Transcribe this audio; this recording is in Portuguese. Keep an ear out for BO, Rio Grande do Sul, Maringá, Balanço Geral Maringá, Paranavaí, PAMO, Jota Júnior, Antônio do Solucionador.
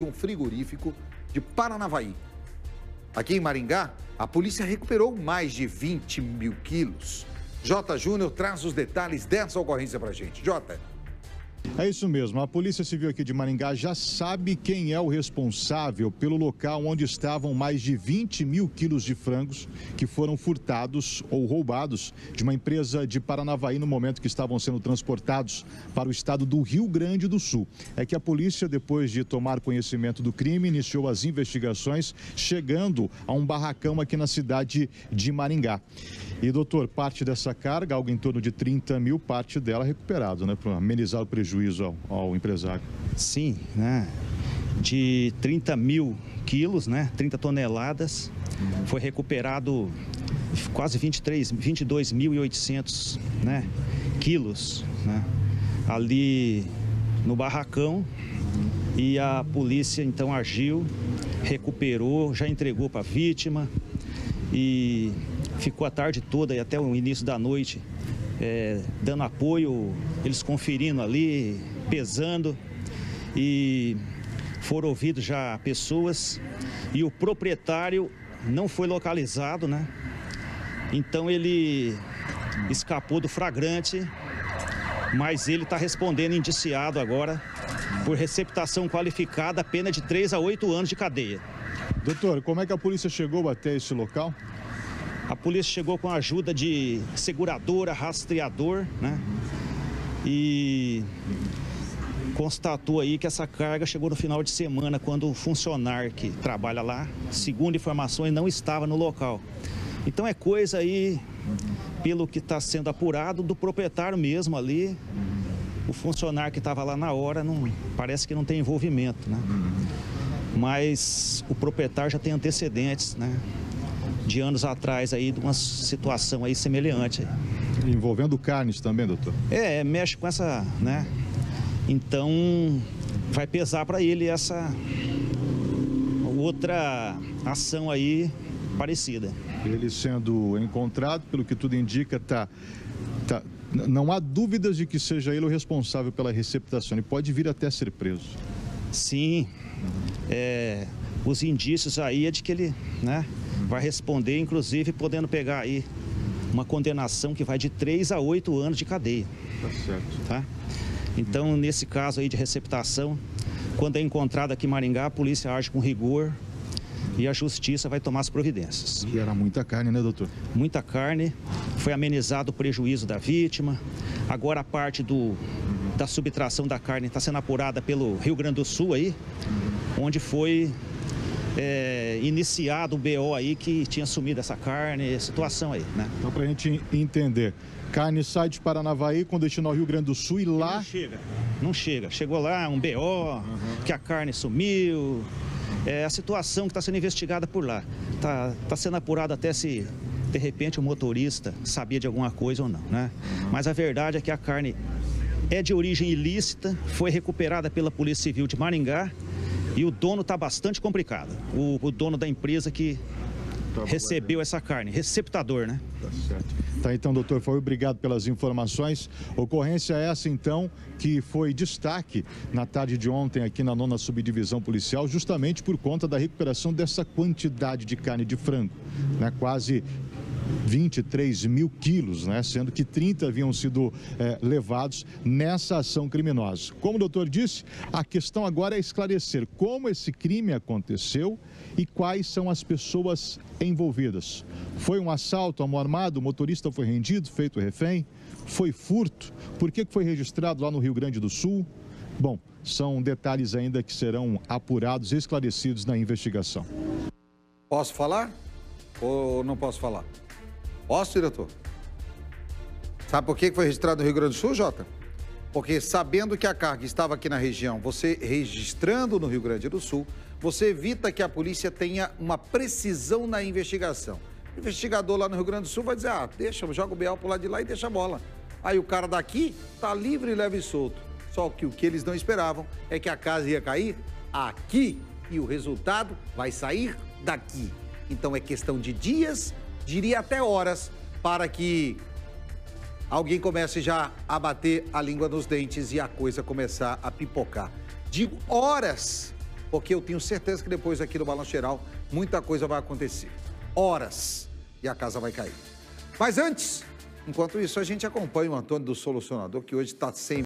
um frigorífico de Paranavaí. Aqui em Maringá, a polícia recuperou mais de 20 mil quilos. Jota Júnior traz os detalhes dessa ocorrência pra gente. Jota. É isso mesmo, a Polícia Civil aqui de Maringá já sabe quem é o responsável pelo local onde estavam mais de 20 mil quilos de frangos que foram furtados ou roubados de uma empresa de Paranavaí no momento que estavam sendo transportados para o estado do Rio Grande do Sul. É que a polícia, depois de tomar conhecimento do crime, iniciou as investigações, chegando a um barracão aqui na cidade de Maringá. E, doutor, parte dessa carga, algo em torno de 30 mil, parte dela recuperado, né, para amenizar o prejuízo ao empresário. Sim, né, de 30 mil quilos, né, 30 toneladas, foi recuperado quase 22.800, né, quilos, né, ali no barracão, e a polícia então agiu, recuperou, já entregou para a vítima e ficou a tarde toda e até o início da noite dando apoio, eles conferindo ali, pesando, e foram ouvidos já pessoas e o proprietário não foi localizado, né? Então ele escapou do flagrante, mas ele está respondendo indiciado agora por receptação qualificada, pena de 3 a 8 anos de cadeia. Doutor, como é que a polícia chegou até esse local? A polícia chegou com a ajuda de seguradora, rastreador, né? E constatou aí que essa carga chegou no final de semana, quando o funcionário que trabalha lá, segundo informações, não estava no local. Então é coisa aí, pelo que está sendo apurado, do proprietário mesmo ali. O funcionário que estava lá na hora, não, parece que não tem envolvimento, né? Mas o proprietário já tem antecedentes, né, de anos atrás aí, de uma situação aí semelhante. Envolvendo carnes também, doutor? É, mexe com essa, né? Então vai pesar para ele essa outra ação aí parecida. Ele sendo encontrado, pelo que tudo indica, não há dúvidas de que seja ele o responsável pela receptação. Ele pode vir até ser preso. Sim, os indícios aí é de que ele, né, vai responder, inclusive, podendo pegar aí uma condenação que vai de 3 a 8 anos de cadeia. Tá certo. Tá? Então, nesse caso aí de receptação, quando é encontrado aqui em Maringá, a polícia age com rigor e a justiça vai tomar as providências. E era muita carne, né, doutor? Muita carne, foi amenizado o prejuízo da vítima. Agora a parte da subtração da carne está sendo apurada pelo Rio Grande do Sul aí, onde foi iniciado o BO aí que tinha sumido essa carne, situação aí, né? Então, pra gente entender, carne sai de Paranavaí com destino ao Rio Grande do Sul e lá... Não chega. Chegou lá um BO, que a carne sumiu, a situação que está sendo investigada por lá. Tá sendo apurado até se, de repente, o motorista sabia de alguma coisa ou não, né? Mas a verdade é que a carne é de origem ilícita, foi recuperada pela Polícia Civil de Maringá. E o dono está bastante complicado, o dono da empresa que recebeu essa carne, receptador, né? Tá certo. Tá, então, doutor, foi obrigado pelas informações. Ocorrência essa, então, que foi destaque na tarde de ontem aqui na 9ª Subdivisão Policial, justamente por conta da recuperação dessa quantidade de carne de frango, né? Quase 23 mil quilos, né? Sendo que 30 haviam sido levados nessa ação criminosa. Como o doutor disse, a questão agora é esclarecer como esse crime aconteceu e quais são as pessoas envolvidas. Foi um assalto à mão armada, o motorista foi rendido, feito refém? Foi furto? Por que foi registrado lá no Rio Grande do Sul? Bom, são detalhes ainda que serão apurados e esclarecidos na investigação. Posso falar ou não posso falar? Posso, diretor? Sabe por que foi registrado no Rio Grande do Sul, Jota? Porque sabendo que a carga estava aqui na região, você registrando no Rio Grande do Sul, você evita que a polícia tenha uma precisão na investigação. O investigador lá no Rio Grande do Sul vai dizer, joga o BO pro lado de lá e deixa a bola. Aí o cara daqui tá livre, leve e solto. Só que o que eles não esperavam é que a casa ia cair aqui e o resultado vai sair daqui. Então é questão de dias, diria até horas, para que alguém comece já a bater a língua nos dentes e a coisa começar a pipocar. Digo horas, porque eu tenho certeza que depois aqui do Balanço Geral muita coisa vai acontecer. Horas e a casa vai cair. Mas antes, enquanto isso, a gente acompanha o Antônio do Solucionador, que hoje está sem...